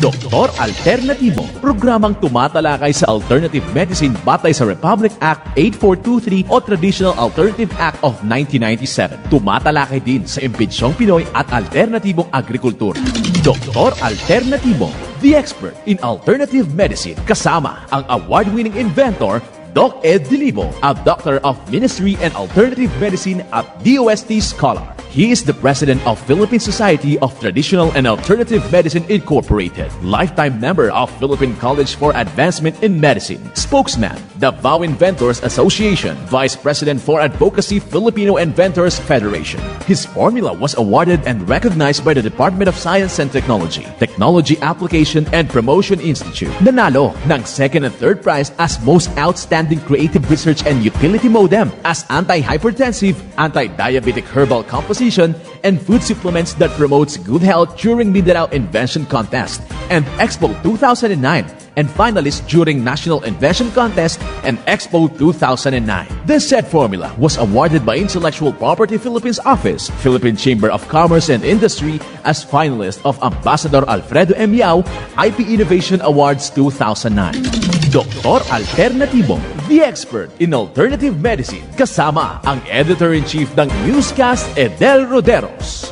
Doktor Alternatibo, programang tumatalakay sa alternative medicine batay sa Republic Act 8423 o Traditional Alternative Act of 1997. Tumatalakay din sa impinsyong Pinoy at alternatibong agrikultura. Doktor Alternatibo, the expert in alternative medicine, kasama ang award-winning inventor Doc Ed De Libo, a Doctor of Ministry and Alternative Medicine at DOST Scholar. He is the President of Philippine Society of Traditional and Alternative Medicine Incorporated, lifetime member of Philippine College for Advancement in Medicine, spokesman, Davao Inventors Association, Vice President for Advocacy Filipino Inventors Federation. His formula was awarded and recognized by the Department of Science and Technology, Technology Application and Promotion Institute. Nanalo ng second and third prize as most outstanding creative research and utility modem as anti-hypertensive, anti-diabetic herbal composition and food supplements that promotes good health during Mindanao Invention Contest and Expo 2009, and finalist during National Invention Contest and Expo 2009. This said formula was awarded by Intellectual Property Philippines Office, Philippine Chamber of Commerce and Industry as finalist of Ambassador Alfredo M. Yao IP Innovation Awards 2009. Dr. Alternatibo, the expert in alternative medicine, kasama ang editor-in-chief ng Newscast, Edel Roderos.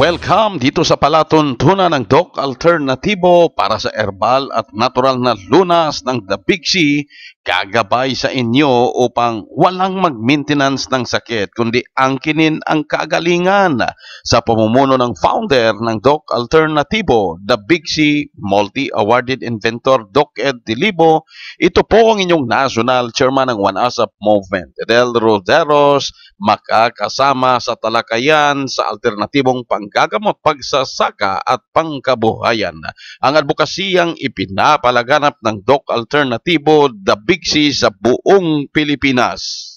Welcome dito sa palatuntunan ng Doc Alternatibo para sa herbal at natural na lunas ng The Big C, gagabay sa inyo upang walang mag-maintenance ng sakit kundi angkinin ang kagalingan sa pamumuno ng founder ng Doc Alternatibo, The Big C, multi-awarded inventor Doc Ed De Libo. Ito po ang inyong national chairman ng OneASAP Movement, Edel Roderos, makakasama sa talakayan sa alternatibong panggagamot, pagsasaka at pangkabuhayan. Ang advokasiyang ipinapalaganap ng Doc Alternatibo, The Big C, sa buong Pilipinas.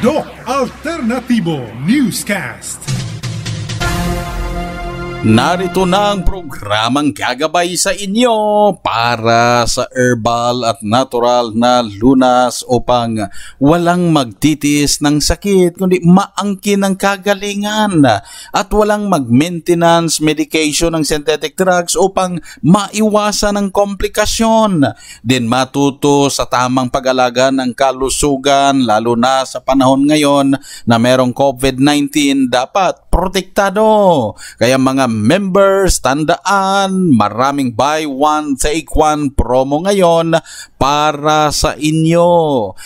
Doc Alternatibo Newscast. Narito na ang programang gagabay sa inyo para sa herbal at natural na lunas upang walang magtitis ng sakit kundi maangkin ang kagalingan at walang mag-maintenance medication ng synthetic drugs upang maiwasan ang komplikasyon. Din matuto sa tamang pag-alaga ng kalusugan, lalo na sa panahon ngayon na merong COVID-19, dapat protektado. Kaya mga members, tandaan, maraming buy one, take one promo ngayon para sa inyo.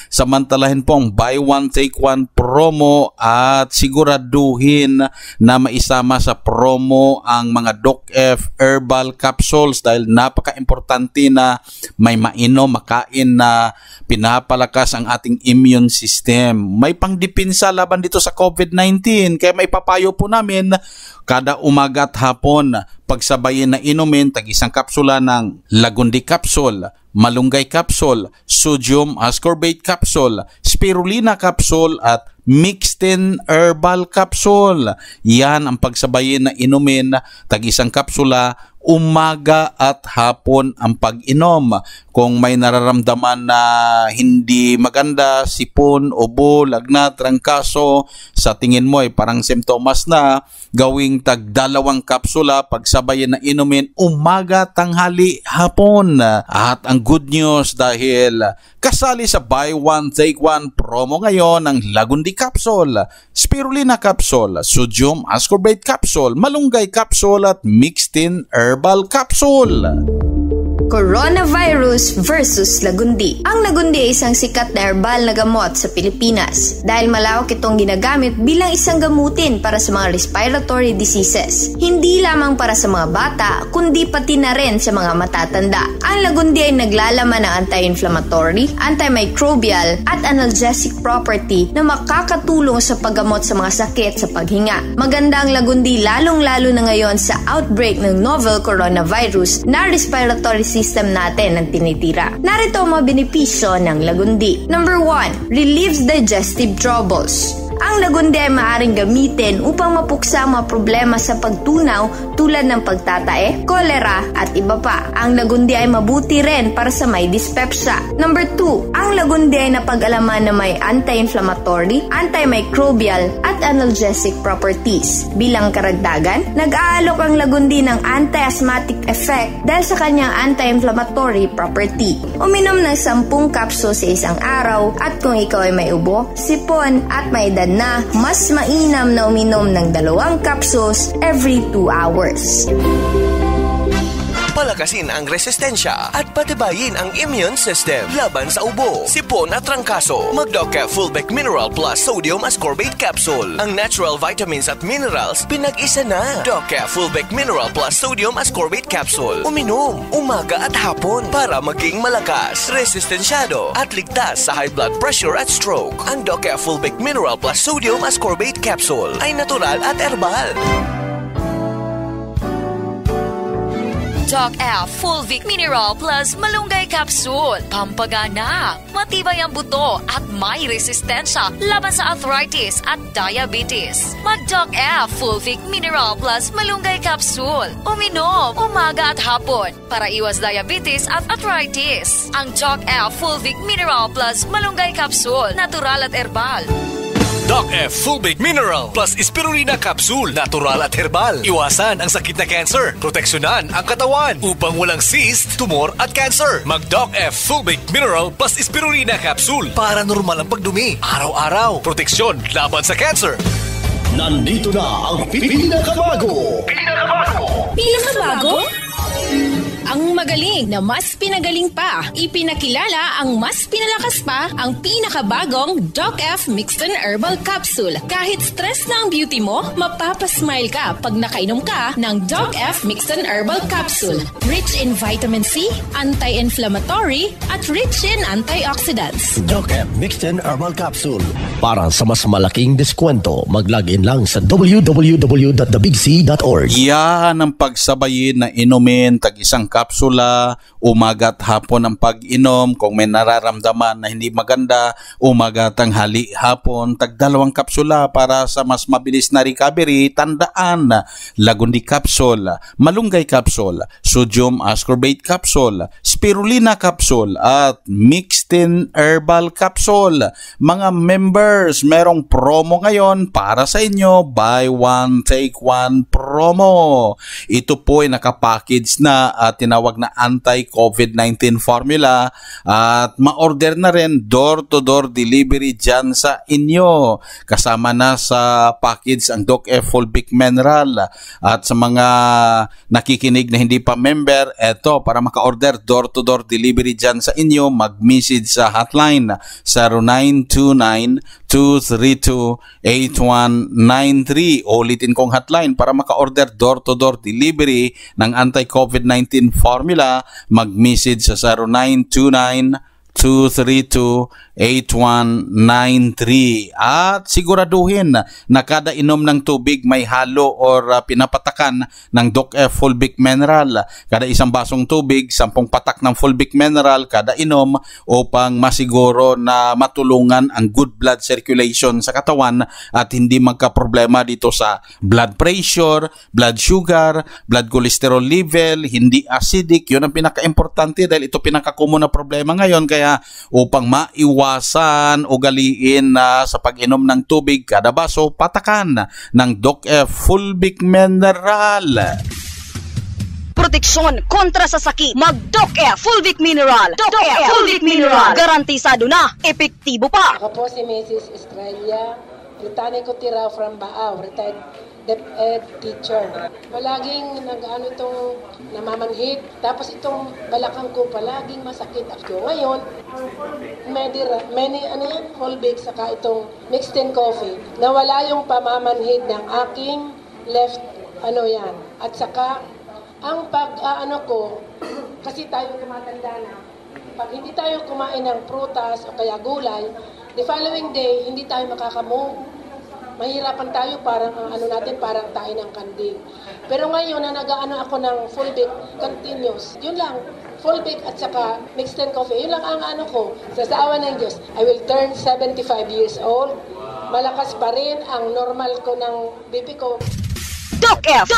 Samantalahin pong buy one, take one promo at siguraduhin na maisama sa promo ang mga DocF herbal capsules dahil napaka-importante na may mainom, makain na pinapalakas ang ating immune system. May pangdipinsa laban dito sa COVID-19, kaya may papayo po namin kada umaga at hapon pagsabayin na inumin tag-isang kapsula ng Lagundi Capsule, Malunggay Capsule, Sodium Ascorbate Capsule, Spirulina Capsule at Mixtin Herbal Capsule. Yan ang pagsabayin na inumin tag-isang kapsula umaga at hapon ang pag-inom. Kung may nararamdaman na hindi maganda, sipon, ubo, lagnat, trangkaso, sa tingin mo ay parang simptomas na, gawing tag-dalawang kapsula pagsabayin na inumin umaga, tanghali, hapon. At ang good news dahil kasali sa buy one, take one promo ngayon ang Lagundi Capsule, Spirulina Capsule, Sodium Ascorbate Capsule, Malunggay Capsule at Mixtin Herbal Capsule. Coronavirus versus Lagundi. Ang Lagundi ay isang sikat na herbal na gamot sa Pilipinas dahil malawak itong ginagamit bilang isang gamutin para sa mga respiratory diseases. Hindi lamang para sa mga bata, kundi pati na rin sa mga matatanda. Ang Lagundi ay naglalaman ng anti-inflammatory, antimicrobial, at analgesic property na makakatulong sa paggamot sa mga sakit sa paghinga. Maganda ang Lagundi lalong-lalo na ngayon sa outbreak ng novel coronavirus na respiratory system natin ang tinitira. Narito ang mga benepisyo ng Lagundi. Number 1, relieves digestive troubles. Ang lagunde maaring gamitin upang mapuksa ang mga problema sa pagtunaw tulad ng pagtatae, kolera at iba pa. Ang lagunde ay mabuti rin para sa may dyspepsia. Number 2, ang lagunde ay napag-alaman na may anti-inflammatory, antimicrobial at analgesic properties. Bilang karagdagan, nag-aalok ang lagundi ng anti-asthmatic effect dahil sa kanyang anti-inflammatory property. Uminom ng 10 kapso sa isang araw at kung ikaw ay may ubo, sipon at may edad na, mas mainam na uminom ng 2 kapsos every 2 hours. Palakasin ang resistensya at patibayin ang immune system laban sa ubo, sipon at trangkaso. Magdoka Fullback Mineral Plus Sodium Ascorbate Capsule. Ang natural vitamins at minerals, pinag-isa na. Doka Fullback Mineral Plus Sodium Ascorbate Capsule. Uminom umaga at hapon para maging malakas, resistensyado at ligtas sa high blood pressure at stroke. Ang Doka Fullback Mineral Plus Sodium Ascorbate Capsule ay natural at herbal. DocF Full Vic Mineral Plus Malunggay Capsule. Pampagana, matibay ang buto at may resistensya laban sa arthritis at diabetes. Mag-DocF Full Vic Mineral Plus Malunggay Capsule. Uminom umaga at hapon para iwas diabetes at arthritis. Ang DocF Full Vic Mineral Plus Malunggay Capsule, natural at herbal. DocF Fullback Mineral plus Spirulina Capsule, natural at herbal. Iwasan ang sakit na cancer, proteksyonan ang katawan upang walang cyst, tumor at cancer. Mag-DocF Fullback Mineral plus Spirulina Capsule para normal ang pagdumi. Araw-araw, proteksyon laban sa cancer. Nandito na ang pinakabago. Pinakabago? Ang magaling na mas pinagaling pa, ipinakilala ang mas pinalakas pa ang pinakabagong DocF Mixton Herbal Capsule. Kahit stress na ang beauty mo, mapapasmile ka pag nakainom ka ng DocF Mixton Herbal Capsule. Rich in vitamin C, anti-inflammatory, at rich in antioxidants. DocF Mixton Herbal Capsule. Para sa mas malaking diskwento, mag-login lang sa www.thebigc.org. Iyahan ang pagsabayin na inumin tag-isang kapsula, umaga at hapon ang pag-inom. Kung may nararamdaman na hindi maganda, umaga, tanghali, hapon, tag-2 kapsula para sa mas mabilis na recovery. Tandaan, Lagundi Capsule, Malunggay Capsule, Sodium Ascorbate Capsule, Spirulina Capsule, at Mixtin Herbal Capsule. Mga members, merong promo ngayon para sa inyo, buy one, take one promo. Ito po ay nakapackage na tinawag na anti-COVID-19 formula at ma-order na rin door-to-door delivery dyan sa inyo. Kasama na sa package ang DocF Fulvic Mineral. At sa mga nakikinig na hindi pa member, eto, para maka-order door-to-door delivery dyan sa inyo, mag-message sa hotline 0929-232-8193. Ulitin kong hotline para maka-order door-to-door delivery ng anti-COVID-19 formula, mag-message sa 0929-232-8193. At siguraduhin na kada inom ng tubig may halo or pinapatakan ng DocF Fulvic Mineral. Kada isang basong tubig, 10 patak ng Fulvic Mineral kada inom upang masiguro na matulungan ang good blood circulation sa katawan at hindi magkaproblema dito sa blood pressure, blood sugar, blood cholesterol level, hindi acidic. Yun ang pinaka-importante dahil ito pinaka-common na problema ngayon. Kaya upang maiwasan o galiin na sa pag-inom ng tubig kada baso, patakan ng DocF Fulvic Mineral. Proteksyon kontra sa sakit, mag-DocF Fulvic Mineral. DocF Fulvic Mineral, garantisado na, epektibo pa. Ako po si Mrs. Estrella Britannico Tira from Baao, retired DepEd teacher. Palaging nag-ano itong namamanhit. Tapos itong balakang ko palaging masakit. Ako ngayon, Fulvic saka itong mixed in coffee. Nawala yung pamamanhit ng aking left At saka ang ko kasi tayo kumatanda na. Pag hindi tayo kumain ng prutas o kaya gulay, the following day hindi tayo makakamove. Mahirapan tayo, parang parang tayo ng kanding. Pero ngayon na ako ng Fulvic continuous. Yun lang, Fulvic at saka mixed coffee. Yun lang ang ko. Sa awa ng Diyos, I will turn 75 years old. Malakas pa rin ang normal ko ng BP ko. Doc F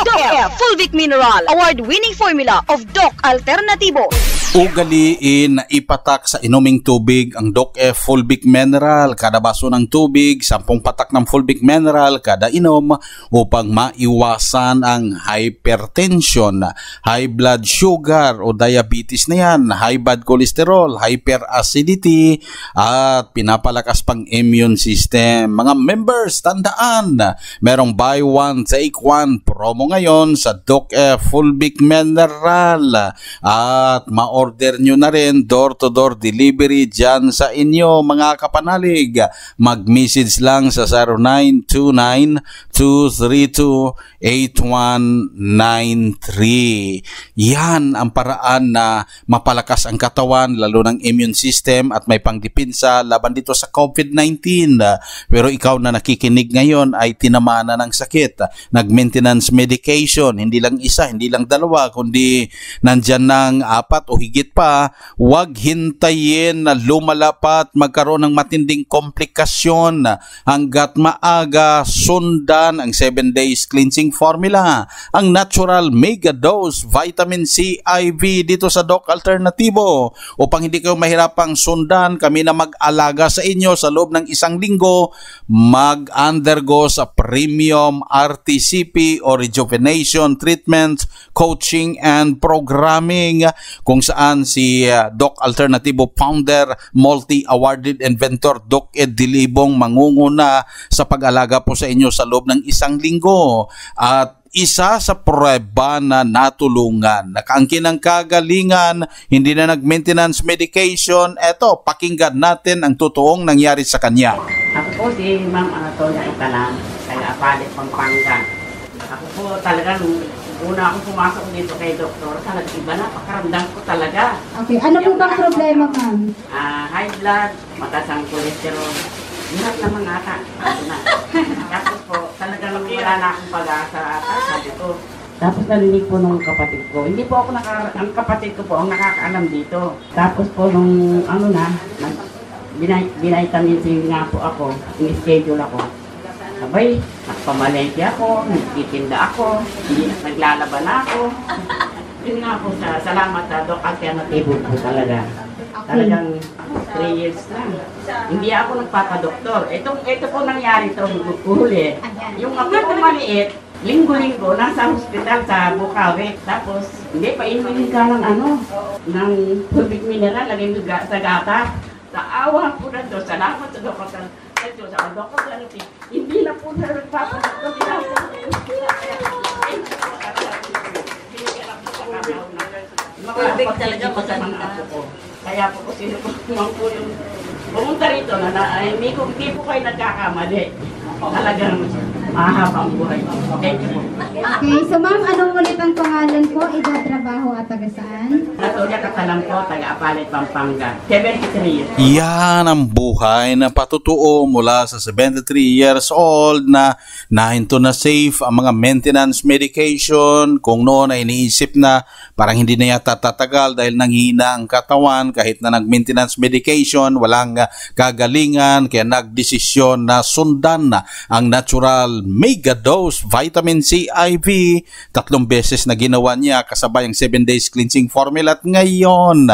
Fulvic Mineral Award-winning formula of Doc Alternativo. Ugaliin na ipatak sa inuming tubig ang Doc F Fulvic Mineral. Kada baso ng tubig, 10 patak ng Fulvic Mineral kada inom upang maiwasan ang hypertension, high blood sugar o diabetes na yan, high bad cholesterol, hyperacidity at pinapalakas pang immune system. Mga members, tandaan, merong buy one, take one promo ngayon sa Doc F Fulvic Mineral at ma-order nyo na rin door-to-door delivery dyan sa inyo mga kapanalig. Mag-message lang sa 0929-232-8193. Yan ang paraan na mapalakas ang katawan, lalo ng immune system at may pangdipinsa laban dito sa COVID-19. Pero ikaw na nakikinig ngayon ay tinamaan na ng sakit, nag-maintenance medication, hindi lang isa, hindi lang dalawa, kundi nandyan ng 4 o higit pa, huwag hintayin na lumala pa at magkaroon ng matinding komplikasyon. Hanggat maaga, sundan ang 7 days cleansing formula, ang natural mega dose vitamin C IV dito sa Doc Alternativo upang hindi kayo mahirapang sundan. Kami na mag-alaga sa inyo sa loob ng isang linggo, mag-undergo sa premium RTC or rejuvenation treatment, coaching and programming, kung saan si Doc Alternativo founder, multi-awarded inventor Doc Ed Dilibong mangunguna sa pag-alaga po sa inyo sa loob ng isang linggo. At isa sa prueba na natulungan, nakaangkin ng kagalingan, hindi na nag-maintenance medication. Eto, pakinggan natin ang totoong nangyari sa kanya. Ako si Ma'am Anatolia Italan, kaya Apalit, Pampanga. Ako po talagang, una akong pumasok dito kay doktor, talagang iba na, pakaramdam ko talaga. Okay, ano po bang problema, ma'am? High blood, mataas ang cholesterol. Hirap naman ata. Tapos po, talagang wala na akong pag-asa ata, sabi ko. Tapos nalinig po nung kapatid ko. Hindi po ako ang kapatid ko po ang nakakaalam dito. Tapos po nung ano na, binitaminsin nga po ako, in-schedule ako. Sabay, nagpamalengke ako, nagtitinda ako, naglalaban ako. Yun nga po, salamat na Doc Alternativo po talaga. Talagang 3 years na. Hindi ako nagpapadoktor. Ito po nangyari ito, huli. Yung ako po maliit, linggo-linggo, nasa hospital sa Bukawi. Tapos, hindi pa inumin ka ng ano, ng Fulvic Mineral, laging sa gata. Naawa po na ito, salamat sa Doc Alternativo. Hindi na po na nagpapadoktor. Mabig talaga maganda. Kaya po sino po yung pumunta rito na hindi po kayo nagkakamali. Talagang mahabang buhay. Thank you. Okay, so ma'am, anong ulit ang pangalan po? Iba-trabaho at taga saan? Natulia Katalang po, taga Apalit, Pampanga. 73. Yan ang buhay na patutuo mula sa 73 years old na nahinto na safe ang mga maintenance medication. Kung noon ay iniisip na parang hindi na yata tatagal dahil nanghihina ang katawan kahit na nag-maintenance medication, walang kagalingan, kaya nagdesisyon na sundan na ang natural mega dose vitamin C IV. 3 beses na ginawa niya kasabay ang 7 days cleansing formula at ngayon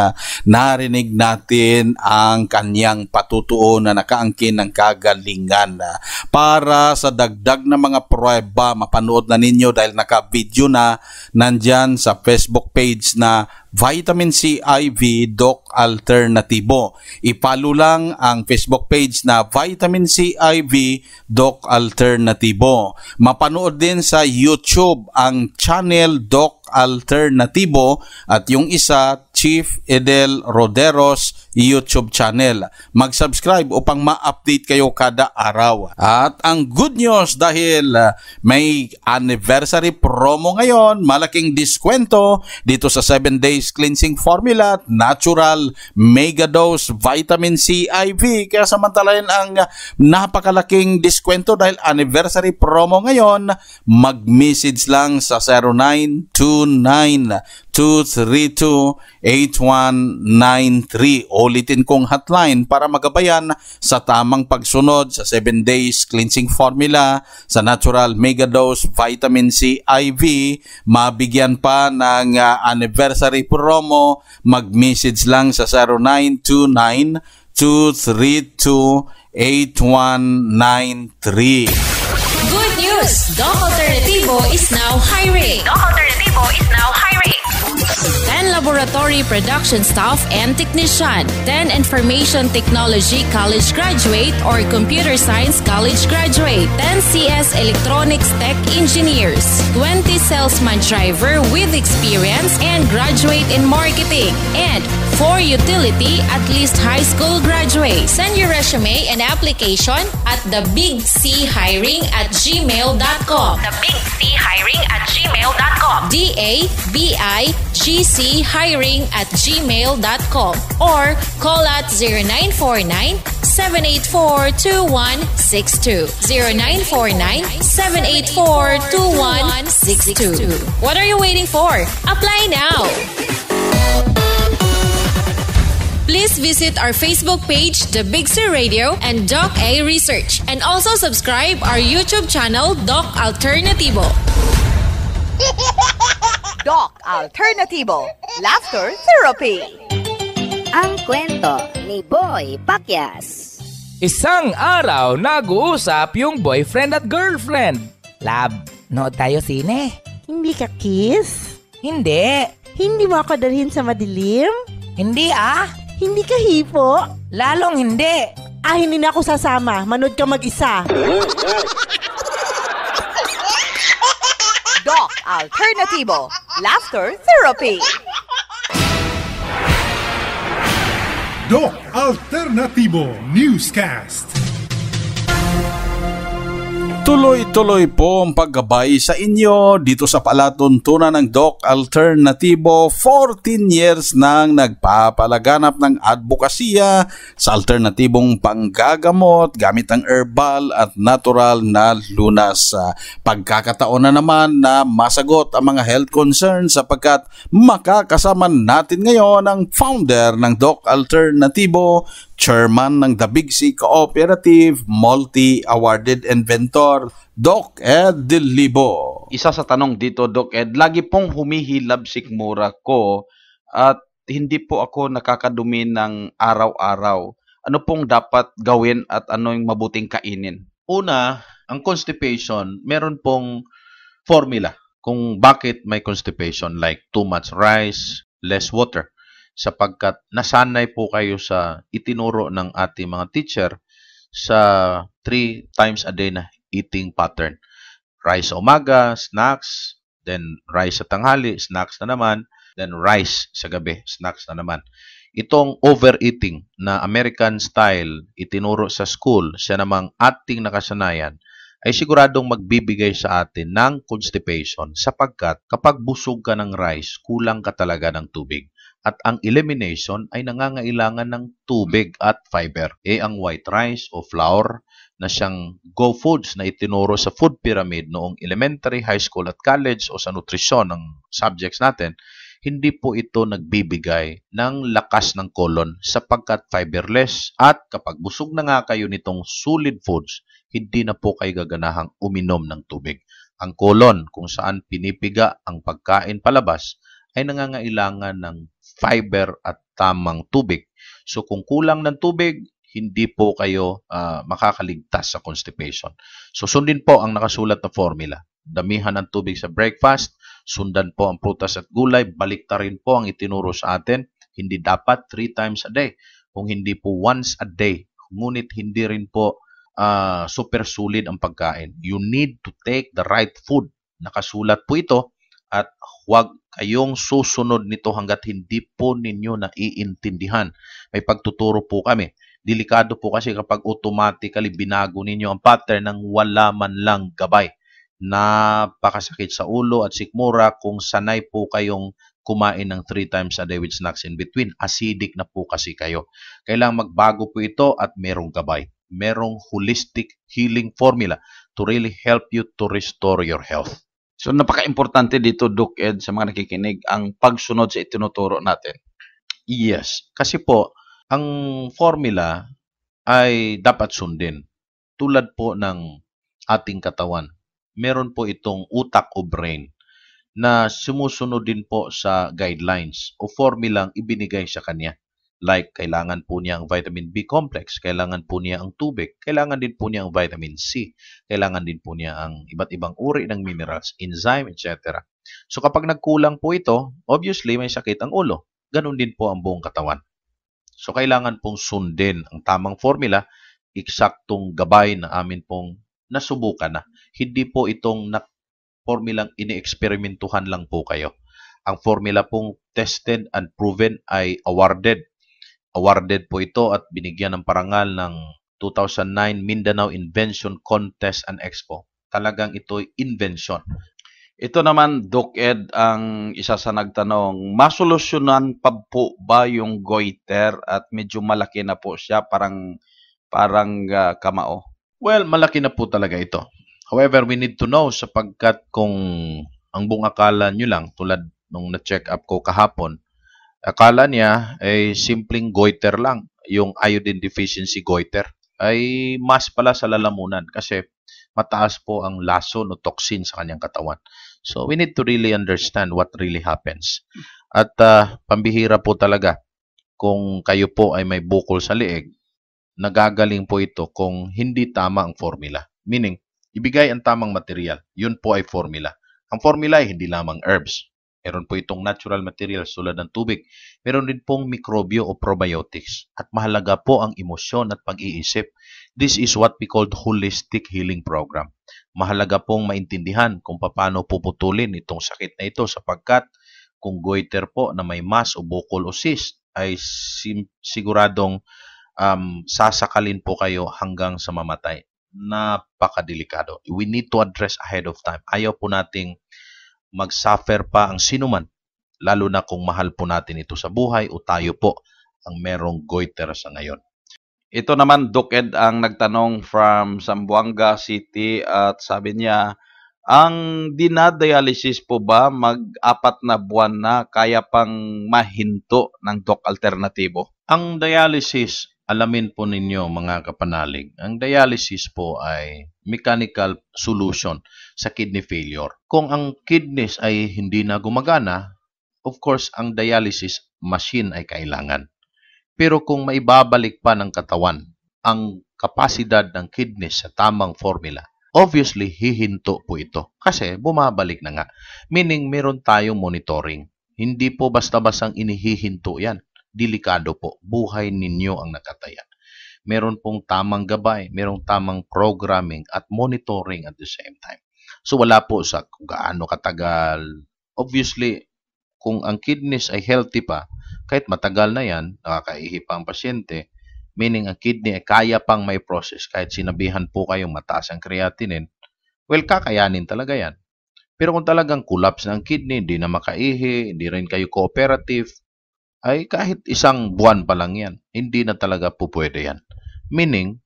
narinig natin ang kanyang patutuo na nakaangkin ng kagalingan. Para sa dagdag na mga prueba, mapanood na ninyo dahil naka-video na, nandyan sa Facebook page na Vitamin C IV Doc Alternativo. I-follow lang ang Facebook page na Vitamin C IV Doc Alternativo. Mapanood din sa YouTube ang channel Doc Alternativo at yung isa Chief Edel Roderos YouTube channel. Mag-subscribe upang ma-update kayo kada araw. At ang good news dahil may anniversary promo ngayon, malaking diskwento dito sa 7 days cleansing formula, natural mega dose vitamin C IV. Kaya samantalain ang napakalaking diskwento dahil anniversary promo ngayon, mag-message lang sa 0929 0962328193. Ulitin kong hotline para magabayan sa tamang pagsunod sa 7 days cleansing formula, sa natural megadose vitamin C IV, mabigyan pa ng anniversary promo. Mag-message lang sa 0929-232-8193. Good news! Doc Alternativo is now hiring. Laboratory production staff and technician, 10 information technology college graduate or computer science college graduate, 10 CS electronics tech engineers, 20 salesman driver with experience and graduate in marketing, and 4 utility at least high school graduate. Send your resume and application at thebigchiring@gmail.com. thebigchiring@gmail.com. DABIGChiring@gmail.com or call at 0949-784-2162. 0949-784-2162. What are you waiting for? Apply now! Please visit our Facebook page, The Big C Radio and Doc A Research, and also subscribe our YouTube channel, Doc Alternativo. Doc Alternativo, laughter therapy. Ang kwento ni Boy Pacquias. Isang araw, nag-uusap yung boyfriend at girlfriend. Love, nood tayo sine. Hindi ka kiss? Hindi. Hindi mo ako dalhin sa madilim? Hindi ah. Hindi ka hipo? Lalong hindi. Ah, hindi na ako sasama. Manood ka mag-isa. Doc Alternativo, laughter therapy. Doc Alternativo Newscast. Tuloy-tuloy po ang paggabay sa inyo dito sa palatuntunan ng Doc Alternativo. 14 years nang nagpapalaganap ng advokasya sa alternatibong panggagamot gamit ang herbal at natural na lunas. Pagkakataon na naman na masagot ang mga health concerns sapagkat makakasama natin ngayon ang founder ng Doc Alternativo, chairman ng The Big C Cooperative, multi-awarded inventor, Doc Ed Del Libo. Isa sa tanong dito, Doc Ed, lagi pong humihilab sikmura ko at hindi po ako nakakadumi ng araw-araw. Ano pong dapat gawin at ano yung mabuting kainin? Una, ang constipation, meron pong formula kung bakit may constipation, like too much rice, less water, sapagkat nasanay po kayo sa itinuro ng ating mga teacher sa 3 times a day na eating pattern. Rice umaga, snacks, then rice sa tanghali, snacks na naman, then rice sa gabi, snacks na naman. Itong overeating na American style itinuro sa school, siya namang ating nakasanayan, ay siguradong magbibigay sa atin ng constipation sapagkat kapag busog ka ng rice, kulang ka talaga ng tubig. At ang elimination ay nangangailangan ng tubig at fiber. Ang white rice o flour na siyang go foods na itinuro sa food pyramid noong elementary, high school at college o sa nutrisyon ng subjects natin, hindi po ito nagbibigay ng lakas ng colon sapagkat fiberless, at kapag busog na nga kayo nitong solid foods, hindi na po kayo gaganahang uminom ng tubig. Ang colon kung saan pinipiga ang pagkain palabas ay nangangailangan ng fiber at tamang tubig. So kung kulang ng tubig, hindi po kayo makakaligtas sa constipation. So sundin po ang nakasulat na formula. Damihan ng tubig sa breakfast, sundan po ang prutas at gulay, baliktarin po ang itinuro sa atin. Hindi dapat 3 times a day. Kung hindi po once a day, ngunit hindi rin po super solid ang pagkain. You need to take the right food. Nakasulat po ito at huwag kayong susunod nito hanggat hindi po ninyo naiintindihan. May pagtuturo po kami. Delikado po kasi kapag automatically binago ninyo ang pattern ng wala man lang gabay. Napakasakit sa ulo at sikmura kung sanay po kayong kumain ng 3 times a day with snacks in between. Acidic na po kasi kayo. Kailangang magbago po ito at merong gabay. Merong holistic healing formula to really help you to restore your health. So, napaka-importante dito, Duke Ed, sa mga nakikinig, ang pagsunod sa itinuturo natin. Yes. Kasi po, ang formula ay dapat sundin. Tulad po ng ating katawan. Meron po itong utak o brain na sumusunod din po sa guidelines o formulang ibinigay sa kanya. Like, kailangan po niya ang vitamin B complex, kailangan po niya ang tubig, kailangan din po niya ang vitamin C, kailangan din po niya ang iba't ibang uri ng minerals, enzyme, etc. So kapag nagkulang po ito, obviously may sakit ang ulo. Ganun din po ang buong katawan. So kailangan pong sundin ang tamang formula, eksaktong gabay na amin pong nasubukan na. Hindi po itong formulang ine-eksperimentuhan lang po kayo. Ang formula pong tested and proven ay awarded. Awarded po ito at binigyan ng parangal ng 2009 Mindanao Invention Contest and Expo. Talagang ito'y invention. Ito naman, Doc Ed, ang isa sa nagtanong, masolusyonan pa po ba yung goiter at medyo malaki na po siya, parang kamao? Well, malaki na po talaga ito. However, we need to know sapagkat kung ang buong akala nyo lang, tulad nung na-check up ko kahapon, akala niya ay simpleng goiter lang, yung iodine deficiency goiter, ay mas pala sa lalamunan kasi mataas po ang lason o toxin sa kanyang katawan. So we need to really understand what really happens. At pambihira po talaga kung kayo po ay may bukol sa leeg, nagagaling po ito kung hindi tama ang formula. Meaning, ibigay ang tamang material. Yun po ay formula. Ang formula ay hindi lamang herbs. Meron po itong natural materials tulad ng tubig. Meron din pong mikrobyo o probiotics. At mahalaga po ang emosyon at pag-iisip. This is what we called holistic healing program. Mahalaga pong maintindihan kung paano puputulin itong sakit na ito sapagkat kung goiter po na may mass o bukol o cyst ay siguradong sasakalin po kayo hanggang sa mamatay. Napakadelikado. We need to address ahead of time. Ayaw po nating mag-suffer pa ang sinuman, lalo na kung mahal po natin ito sa buhay o tayo po ang merong goiter sa ngayon. Ito naman, Doc Ed, ang nagtanong from Zamboanga City at sabi niya, ang dinadialysis po ba mag-apat na buwan na kaya pang mahinto ng doc alternatibo? Ang dialysis, alamin po ninyo mga kapanalig, ang dialysis po ay mechanical solution sa kidney failure. Kung ang kidneys ay hindi na gumagana, of course, ang dialysis machine ay kailangan. Pero kung maibabalik pa ng katawan ang kapasidad ng kidneys sa tamang formula, obviously, hihinto po ito kasi bumabalik na nga. Meaning, meron tayong monitoring. Hindi po basta-bastang inihihinto yan. Delikado po. Buhay ninyo ang nakataya. Meron pong tamang gabay, merong tamang programming at monitoring at the same time. So wala po sa kung gaano katagal. Obviously, kung ang kidneys ay healthy pa, kahit matagal na yan, nakakaihi pa ang pasyente, meaning ang kidney ay kaya pang may process. Kahit sinabihan po kayong mataas ang creatinine, well, kakayanin talaga yan. Pero kung talagang collapse ng kidney, hindi na makaihi, hindi rin kayo cooperative, ay kahit isang buwan pa lang yan, hindi na talaga po pwede yan. Meaning,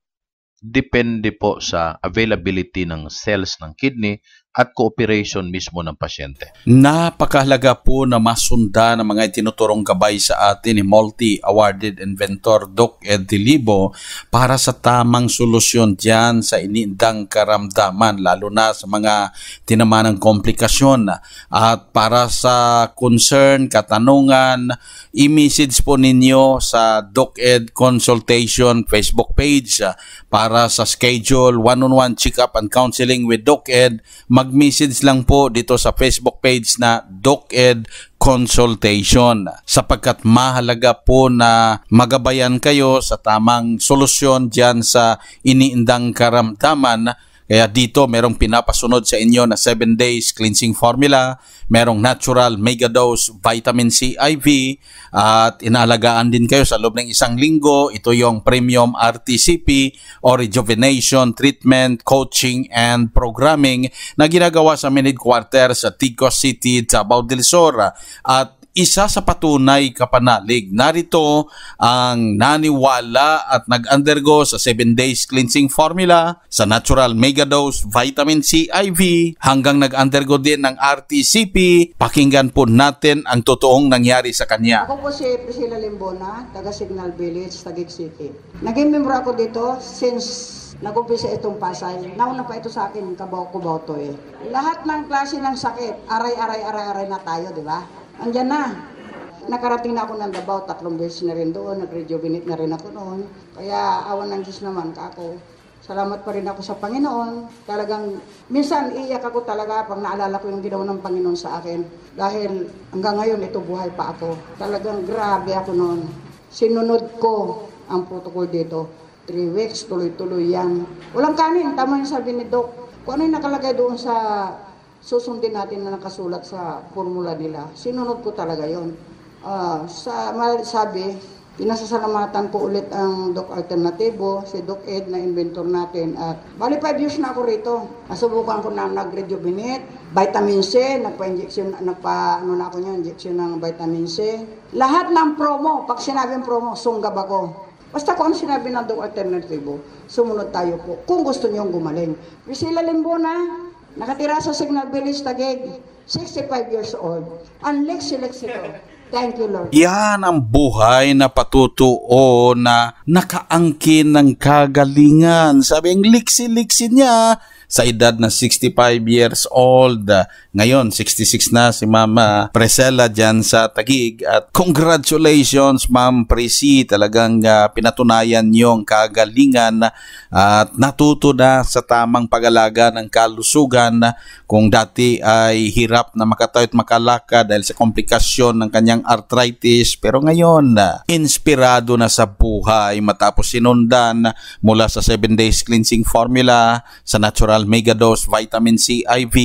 depende po sa availability ng cells ng kidney at cooperation mismo ng pasyente. Napakahalaga po na masunda ng mga itinuturong gabay sa atin ni multi-awarded inventor Doc Ed De Libo para sa tamang solusyon dyan sa iniindang karamdaman, lalo na sa mga tinamaan ng komplikasyon. At para sa concern, katanungan, i-message po ninyo sa Doc Ed Consultation Facebook page para sa schedule, one-on-one check-up and counseling with Doc Ed. Mag-message lang po dito sa Facebook page na Doc Ed Consultation sapagkat mahalaga po na magabayan kayo sa tamang solusyon dyan sa iniindang karamdaman. Kaya dito merong pinapasunod sa inyo na 7 days cleansing formula, merong natural mega dose vitamin C IV at inaalagaan din kayo sa loob ng isang linggo. Ito yung premium RTCP or rejuvenation treatment, coaching and programming na ginagawa sa main headquarters sa Tigos City, Davao del Sur. At isa sa patunay kapanalig. Narito ang naniwala at nag-undergo sa 7 days cleansing formula, sa natural megadose vitamin C IV, hanggang nag-undergo din ng RTCP. Pakinggan po natin ang totoong nangyari sa kanya. Ako po si Priscilla Limbona, taga Signal Village, Taguig City. Naging member ako dito since nag-umpisa itong Pasay. Nauna pa ito sa akin, Kabaw-Kubaw to eh. Lahat ng klase ng sakit, aray na tayo, di ba? Andiyan na. Nakarating na ako ng Davao, 3 beses na rin doon, nag-rejuvenate na rin ako noon. Kaya awan ng Diyos naman ako. Salamat pa rin ako sa Panginoon. Talagang, minsan iiyak ako talaga pag naalala ko yung ginawa ng Panginoon sa akin. Dahil hanggang ngayon, ito buhay pa ako. Talagang grabe ako noon. Sinunod ko ang protocol dito. 3 weeks, tuloy-tuloy yan. Walang kanin, tama yung sabi ni Doc. Kung ano yung nakalagay doon sa susundin natin na nakasulat sa formula nila, sinunod ko talaga yun. Sa sabi, pinasasalamatan ko ulit ang Doc Alternativo, si Doc Ed na inventor natin. At bali 5 years na ako rito. Nasubukan ko na nag-rejuvenate, vitamin C, nagpa-ano na ako niya, injection ng vitamin C. Lahat ng promo, pag sinabing promo, sunggab ako. Basta kung ano sinabi ng Doc Alternativo, sumunod tayo po kung gusto niyong gumaling. Priscilla Limbona, nakatira sa Signal Village, Taguig, 65 years old. Unlexilexico. Thank you, Lord. Yan ang buhay na patutuo na nakaangkin ng kagalingan. Sabi ang liksi-liksi niya sa edad na 65 years old. Ngayon, 66 na si Mama Priscilla dyan sa Taguig. At congratulations, Ma'am Prissy. Talagang pinatunayan yung kagalingan at natuto na sa tamang pag-alaga ng kalusugan. Kung dati ay hirap na makatayo at makalaka dahil sa komplikasyon ng kanyang arthritis, pero ngayon inspirado na sa buhay matapos sinundan mula sa 7 days cleansing formula, sa natural megadose vitamin C IV,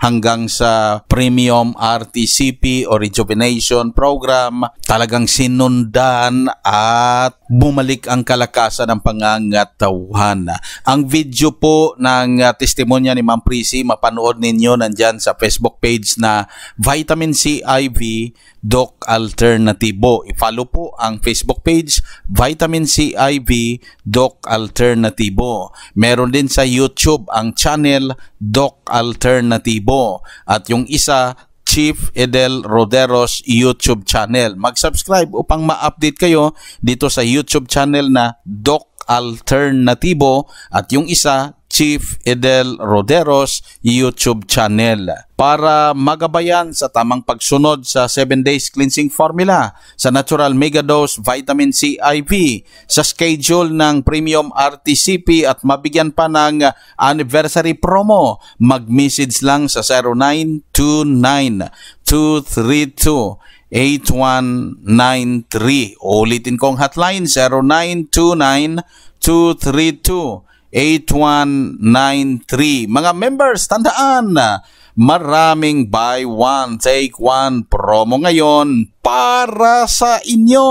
hanggang sa premium RTCP o rejuvenation program. Talagang sinundan at bumalik ang kalakasan ng pangangatawan. Ang video po ng testimonya ni Ma'am Prissy mapanood ninyo nandyan sa Facebook page na Vitamin C IV Doc Alternativo. I-follow po ang Facebook page Vitamin C IV Doc Alternativo. Meron din sa YouTube ang channel Doc Alternativo. At yung isa, Chief Edel Roderos YouTube channel. Mag-subscribe upang ma-update kayo dito sa YouTube channel na Doc Alternativo at yung isa, Chief Edel Roderos YouTube channel, para magabayan sa tamang pagsunod sa 7 days cleansing formula, sa natural megadose vitamin C IV, sa schedule ng premium RTCP at mabigyan pa ng anniversary promo. Mag-message lang sa 0929-232-8193. Ulitin kong hotline 0929-232-8193. Mga members, tandaan, maraming buy one, take one promo ngayon para sa inyo.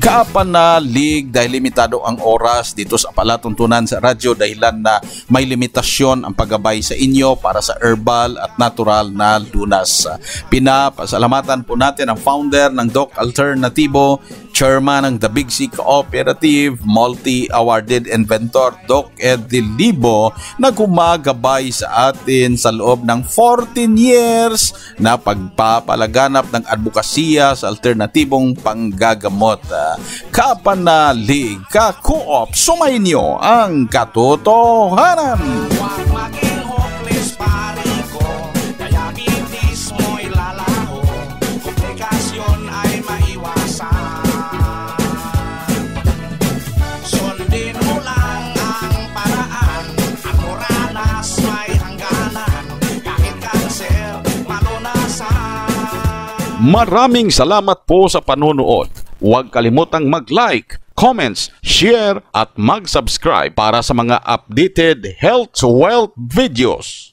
Kapanalig dahil limitado ang oras dito sa palatuntunan sa radyo, dahilan na may limitasyon ang paggabay sa inyo para sa herbal at natural na lunas. Pinapasalamatan po natin ang founder ng Doc Alternativo, chairman ng The Big C Cooperative, multi-awarded inventor Doc Ed De Libo, na gumagabay sa atin sa loob ng 14 years na pagpapalaganap ng advokasya sa alternatibong panggagamot. Kapanalig, ka-co-op, sumayin nyo ang katotohanan! Maraming salamat po sa panunood. Huwag kalimutang mag-like, comments, share at mag-subscribe para sa mga updated health-wealth videos.